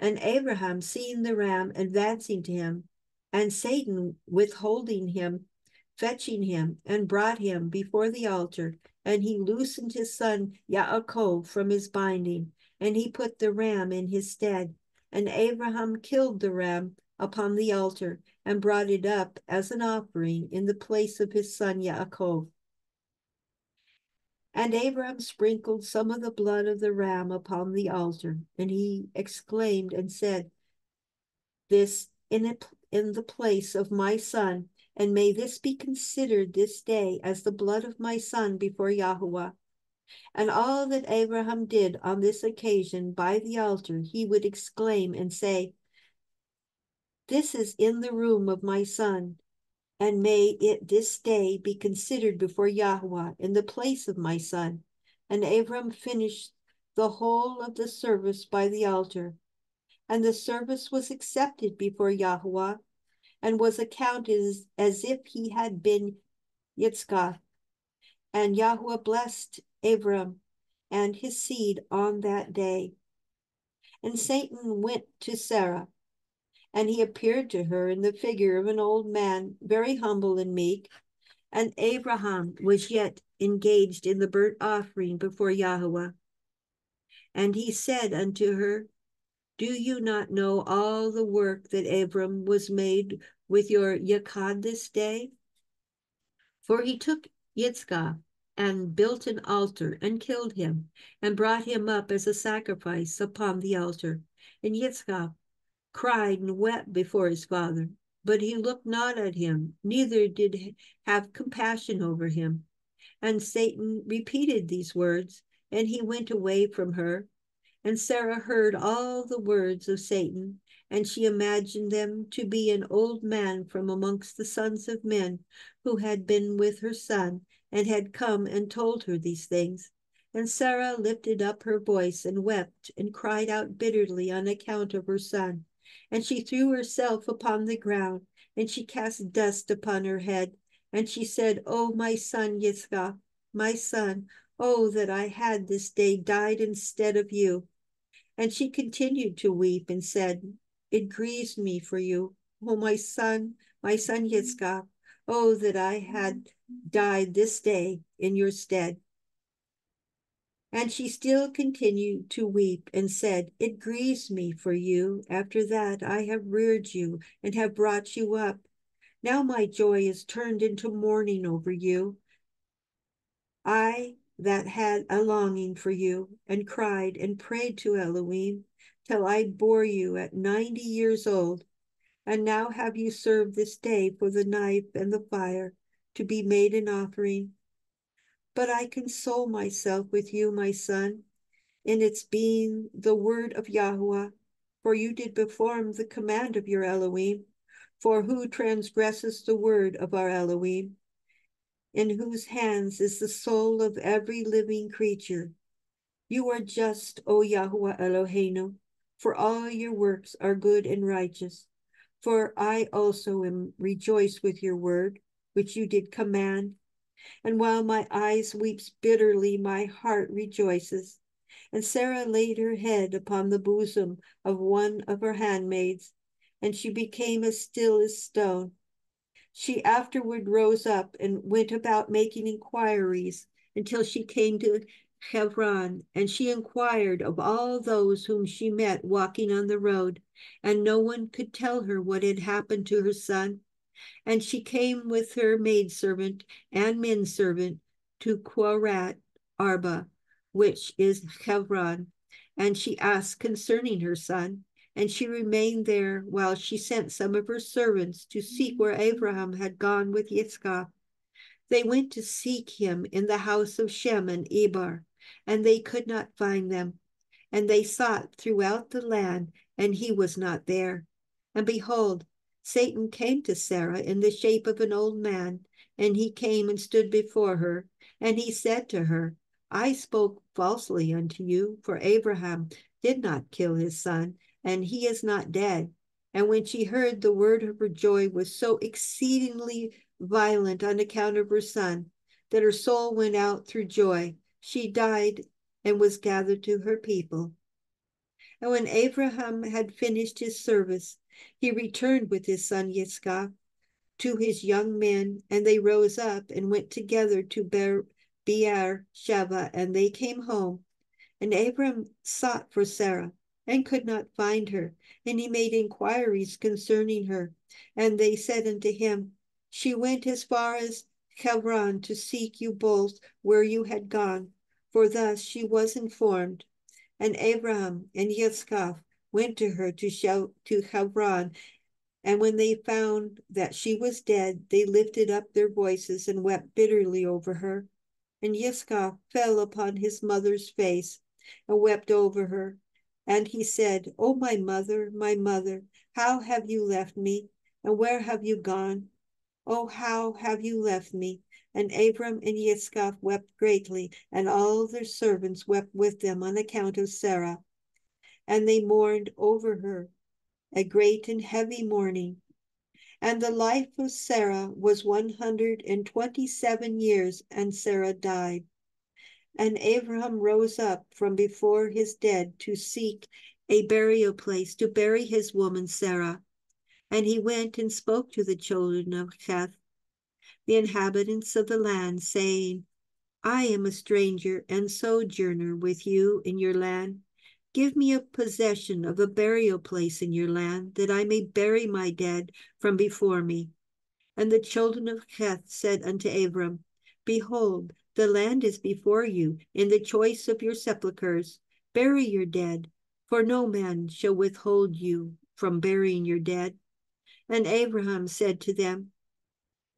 And Abraham, seeing the ram advancing to him, and Satan withholding him, fetching him, and brought him before the altar, and he loosened his son Yaakov from his binding, and he put the ram in his stead. And Abraham killed the ram upon the altar and brought it up as an offering in the place of his son Yaakov. And Abraham sprinkled some of the blood of the ram upon the altar, and he exclaimed and said, This in, a, in the place of my son, and may this be considered this day as the blood of my son before Yahuwah. And all that Abraham did on this occasion by the altar, he would exclaim and say, This is in the room of my son, and may it this day be considered before Yahuwah in the place of my son. And Abram finished the whole of the service by the altar. And the service was accepted before Yahuwah, and was accounted as, as if he had been Yitzchak. And Yahuwah blessed Abram and his seed on that day. And Satan went to Sarah, and he appeared to her in the figure of an old man, very humble and meek. And Abraham was yet engaged in the burnt offering before Yahuwah. And he said unto her, Do you not know all the work that Abram was made with your Yachad this day? For he took Yitzchak and built an altar and killed him, and brought him up as a sacrifice upon the altar. And Yitzchak cried and wept before his father, but he looked not at him, neither did have compassion over him. And Satan repeated these words, and he went away from her. And Sarah heard all the words of Satan, and she imagined them to be an old man from amongst the sons of men, who had been with her son, and had come and told her these things. And Sarah lifted up her voice and wept, and cried out bitterly on account of her son. And she threw herself upon the ground, and she cast dust upon her head. And she said, O my son Yitzchak, my son, oh, that I had this day died instead of you. And she continued to weep and said, It grieves me for you, O my son, my son Yitzchak, oh, that I had died this day in your stead. And she still continued to weep and said, It grieves me for you. After that I have reared you and have brought you up. Now my joy is turned into mourning over you. I that had a longing for you, and cried and prayed to Elohim, till I bore you at ninety years old. And now have you served this day for the knife and the fire, to be made an offering. But I console myself with you, my son, in its being the word of Yahuwah, for you did perform the command of your Elohim. For who transgresses the word of our Elohim, in whose hands is the soul of every living creature? You are just, O Yahuwah Eloheinu, for all your works are good and righteous. For I also am rejoiced with your word, which you did command. And while my eyes weeps bitterly, my heart rejoices. And Sarah laid her head upon the bosom of one of her handmaids, and she became as still as stone. She afterward rose up and went about making inquiries until she came to Kevran, and she inquired of all those whom she met walking on the road, and no one could tell her what had happened to her son. And she came with her maidservant and menservant to Quorat Arba, which is Kevran, and she asked concerning her son, and she remained there while she sent some of her servants to seek where Abraham had gone with Yitzchak. They went to seek him in the house of Shem and Eber, and they could not find them. And they sought throughout the land, and he was not there. And behold, Satan came to Sarah in the shape of an old man, and he came and stood before her. And he said to her, I spoke falsely unto you, for Abraham did not kill his son, and he is not dead. And when she heard the word of her joy was so exceedingly violent on account of her son, that her soul went out through joy. She died and was gathered to her people. And when Abraham had finished his service, he returned with his son Yiska to his young men, and they rose up and went together to Be'er Sheva, and they came home. And Abram sought for Sarah, and could not find her, and he made inquiries concerning her. And they said unto him, She went as far as Hebron to seek you both where you had gone, for thus she was informed. And Abraham and Yitzchak went to her to shout to Hebron, and when they found that she was dead, they lifted up their voices and wept bitterly over her. And Yitzchak fell upon his mother's face and wept over her. And he said, O my mother, my mother, how have you left me, and where have you gone? Oh, how have you left me? And Abram and Yitzchak wept greatly, and all their servants wept with them on account of Sarah. And they mourned over her, a great and heavy mourning. And the life of Sarah was one hundred and twenty-seven years, and Sarah died. And Abram rose up from before his dead to seek a burial place to bury his woman Sarah. And he went and spoke to the children of Heth, the inhabitants of the land, saying, I am a stranger and sojourner with you in your land. Give me a possession of a burial place in your land, that I may bury my dead from before me. And the children of Heth said unto Abram, Behold, the land is before you in the choice of your sepulchres. Bury your dead, for no man shall withhold you from burying your dead. And Abraham said to them,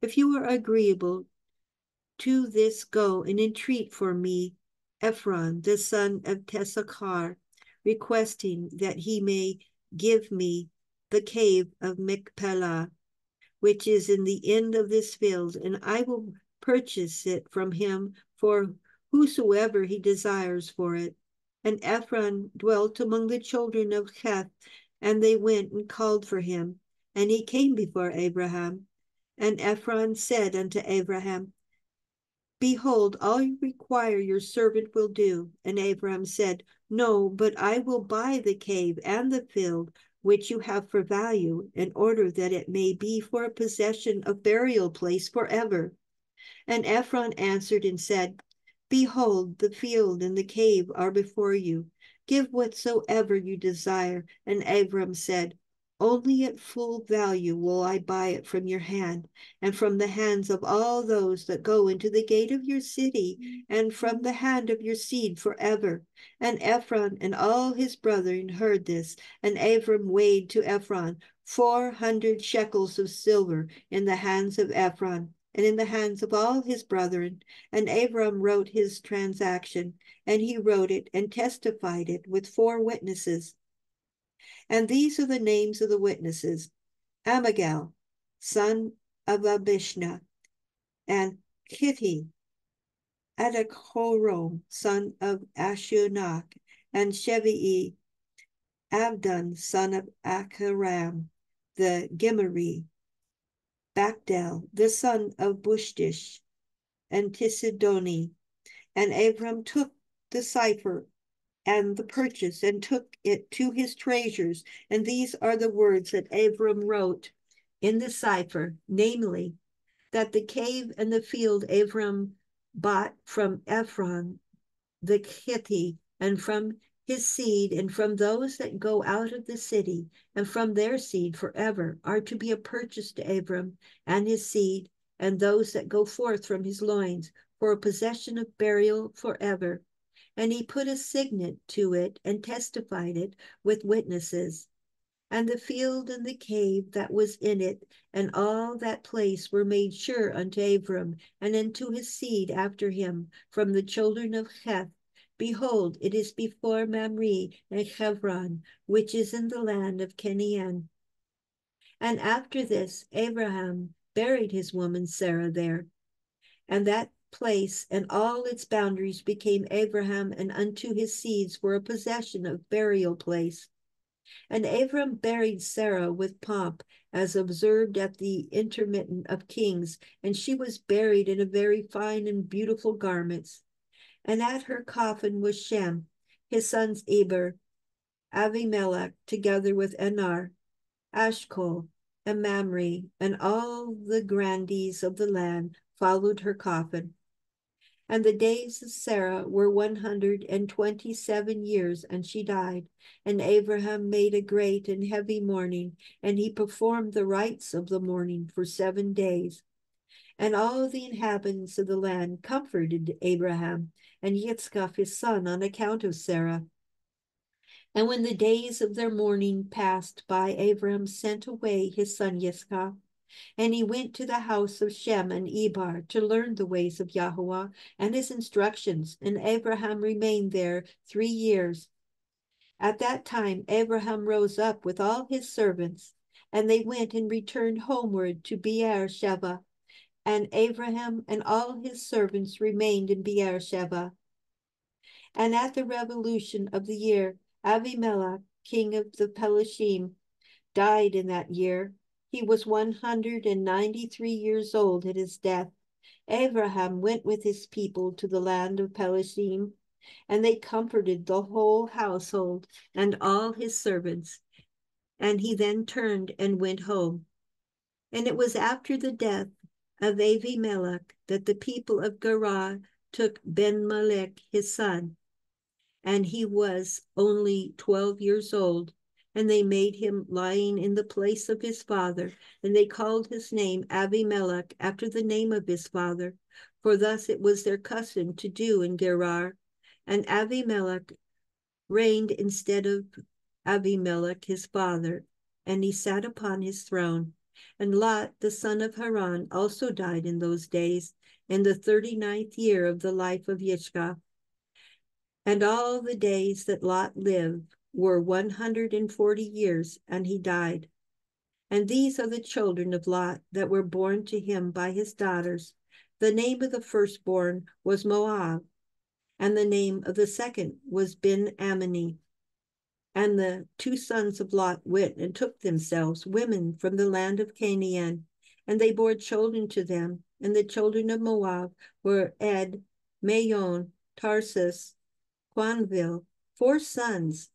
If you are agreeable to this, go and entreat for me Ephron, the son of Tessachar, requesting that he may give me the cave of Machpelah, which is in the end of this field, and I will purchase it from him for whosoever he desires for it. And Ephron dwelt among the children of Heth, and they went and called for him. And he came before Abraham. And Ephron said unto Abraham, Behold, all you require your servant will do. And Abraham said, No, but I will buy the cave and the field which you have for value, in order that it may be for a possession of burial place forever. And Ephron answered and said, Behold, the field and the cave are before you. Give whatsoever you desire. And Abram said, Only at full value will I buy it from your hand, and from the hands of all those that go into the gate of your city, and from the hand of your seed forever. And Ephron and all his brethren heard this, and Abram weighed to Ephron four hundred shekels of silver in the hands of Ephron, and in the hands of all his brethren. And Abram wrote his transaction, and he wrote it and testified it with four witnesses. And these are the names of the witnesses: Ammigal, son of Abishna, and Kitti, Adachorom, son of Ashunach, and Shevii, Abdon, son of Akaram, the Gemari, Bacdel, the son of Bushtish, and Tisidoni. And Abram took the cipher and the purchase, and took it to his treasures. And these are the words that Abram wrote in the cipher, namely, that the cave and the field Abram bought from Ephron the Hittite, and from his seed, and from those that go out of the city, and from their seed forever, are to be a purchase to Abram and his seed, and those that go forth from his loins, for a possession of burial forever. And he put a signet to it, and testified it with witnesses. And the field and the cave that was in it, and all that place, were made sure unto Abram, and unto his seed after him, from the children of Heth. Behold, it is before Mamre and Kevran, which is in the land of Canaan. And after this, Abraham buried his woman Sarah there. And that place and all its boundaries became Abraham, and unto his seeds were a possession of burial place. And Abram buried Sarah with pomp, as observed at the intermittent of kings, and she was buried in a very fine and beautiful garments. And at her coffin was Shem, his sons Eber, Avimelech, together with Enar, Ashcol, and Mamre, and all the grandees of the land followed her coffin. And the days of Sarah were one hundred and twenty-seven years, and she died. And Abraham made a great and heavy mourning, and he performed the rites of the mourning for seven days. And all the inhabitants of the land comforted Abraham and Yitzchak his son on account of Sarah. And when the days of their mourning passed by, Abraham sent away his son Yitzchak. And he went to the house of Shem and Eber to learn the ways of Yahuwah and his instructions, and Abraham remained there three years. At that time Abraham rose up with all his servants, and they went and returned homeward to Be'er Sheva. And Abraham and all his servants remained in Be'er Sheva. And at the revolution of the year, Avimelech, king of the Pelashim, died in that year. He was one hundred and ninety-three years old at his death. Abraham went with his people to the land of Pelishtim, and they comforted the whole household and all his servants. And he then turned and went home. And it was after the death of Avimelech that the people of Gerar took Ben-Melech his son, and he was only twelve years old. And they made him lying in the place of his father, and they called his name Avimelech, after the name of his father, for thus it was their custom to do in Gerar. And Avimelech reigned instead of Abimelech his father, and he sat upon his throne. And Lot, the son of Haran, also died in those days, in the thirty-ninth year of the life of Yiska. And all the days that Lot lived were one hundred and forty years, and he died. And these are the children of Lot that were born to him by his daughters. The name of the firstborn was Moab, and the name of the second was Ben-Ammi. And the two sons of Lot went and took themselves women from the land of Canaan, and they bore children to them. And the children of Moab were Ed, Mayon, Tarsus, Quanville, four sons.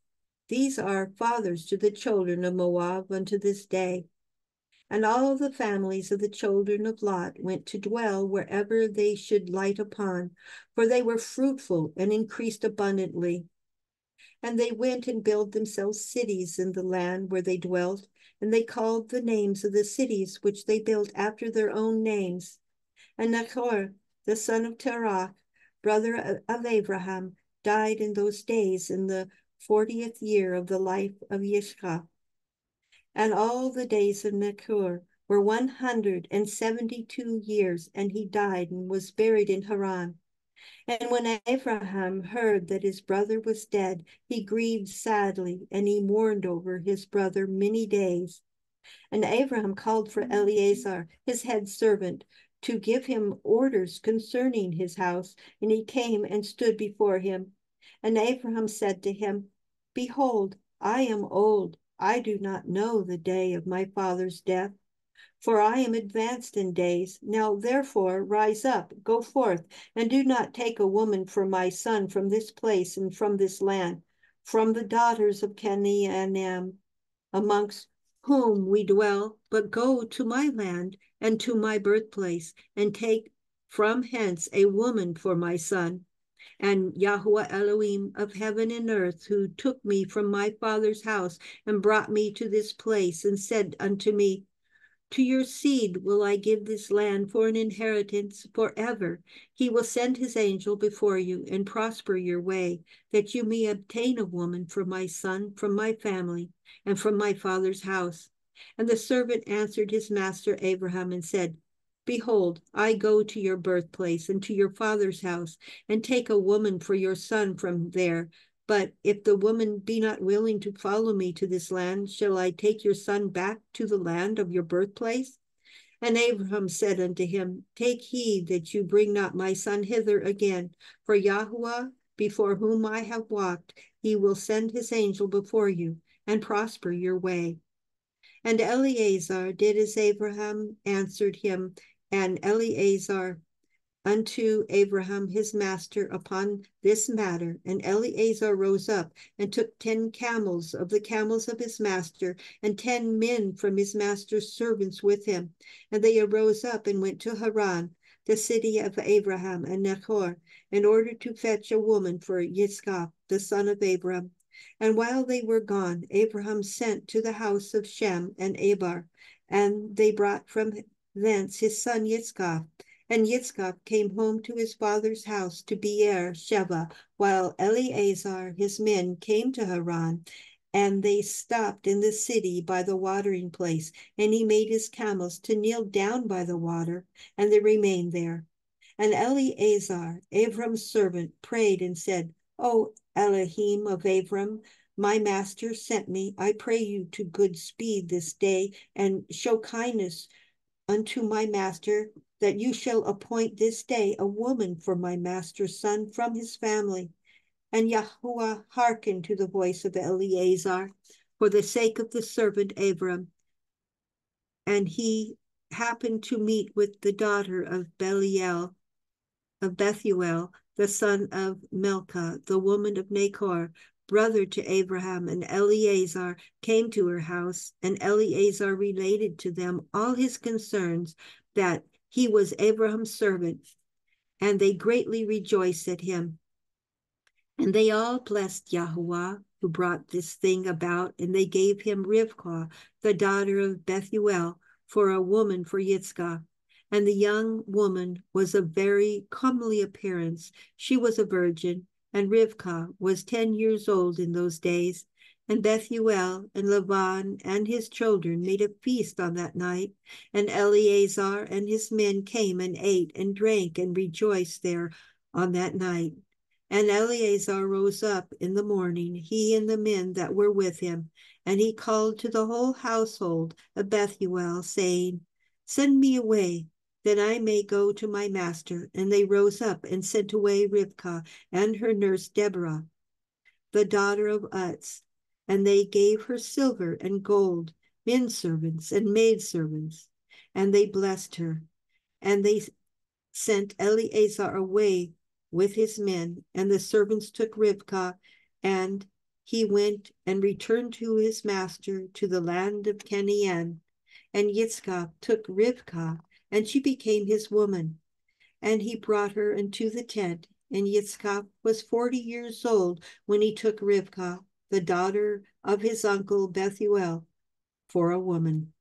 These are fathers to the children of Moab unto this day. And all the families of the children of Lot went to dwell wherever they should light upon, for they were fruitful and increased abundantly. And they went and built themselves cities in the land where they dwelt, and they called the names of the cities which they built after their own names. And Nechor, the son of Terah, brother of Abraham, died in those days in the fortieth year of the life of Yiska. And all the days of Nechor were one hundred and seventy-two years, and he died and was buried in Haran. And when Abraham heard that his brother was dead, he grieved sadly, and he mourned over his brother many days. And Abraham called for Eleazar, his head servant, to give him orders concerning his house, and he came and stood before him. And Abraham said to him, "Behold, I am old. I do not know the day of my father's death. for I am advanced in days. Now therefore rise up, go forth, and do not take a woman for my son from this place and from this land, from the daughters of Canaan, amongst whom we dwell, but go to my land and to my birthplace, and take from hence a woman for my son. And Yahuwah Elohim of heaven and earth, who took me from my father's house and brought me to this place, and said unto me, to your seed will I give this land for an inheritance forever. He will send his angel before you and prosper your way, that you may obtain a woman for my son, from my family, and from my father's house. And the servant answered his master Abraham and said, behold, I go to your birthplace and to your father's house, and take a woman for your son from there. But if the woman be not willing to follow me to this land, shall I take your son back to the land of your birthplace? And Abraham said unto him, take heed that you bring not my son hither again, for Yahuwah, before whom I have walked, he will send his angel before you, and prosper your way. And Eleazar did as Abraham answered him, and Eleazar unto Abraham his master upon this matter. And Eleazar rose up and took ten camels of the camels of his master, and ten men from his master's servants with him. And they arose up and went to Haran, the city of Abraham and Nechor, in order to fetch a woman for Yitzchak, the son of Abram. And while they were gone, Abraham sent to the house of Shem and Eber, and they brought from thence his son Yitzchak. And Yitzchak came home to his father's house to Be'er Sheva, while Eleazar his men came to Haran, and they stopped in the city by the watering place, and he made his camels to kneel down by the water, and they remained there. And Eleazar, Abram's servant, prayed and said, O Elohim of Abram, my master sent me, I pray you to good speed this day, and show kindness unto my master, that you shall appoint this day a woman for my master's son from his family. And Yahuwah hearkened to the voice of Eleazar for the sake of the servant Abram. And he happened to meet with the daughter of Belial, of Bethuel, the son of Milcah, the woman of Nechor, brother to Abraham. And Eleazar came to her house, and Eleazar related to them all his concerns, that he was Abraham's servant, and they greatly rejoiced at him. And they all blessed Yahuwah, who brought this thing about, and they gave him Rivkah, the daughter of Bethuel, for a woman for Yitzchak. And the young woman was of very comely appearance. She was a virgin, and Rivkah was ten years old in those days. And Bethuel and Laban and his children made a feast on that night. And Eleazar and his men came and ate and drank and rejoiced there on that night. And Eleazar rose up in the morning, he and the men that were with him. And he called to the whole household of Bethuel, saying, send me away, that I may go to my master. And they rose up and sent away Rivkah and her nurse Deborah, the daughter of Utz. And they gave her silver and gold, men servants and maid servants, and they blessed her. And they sent Eleazar away with his men, and the servants took Rivkah, and he went and returned to his master to the land of Canaan. And Yitzchak took Rivkah, and she became his woman, and he brought her into the tent. And Yitzchak was forty years old when he took Rivkah, the daughter of his uncle Bethuel, for a woman.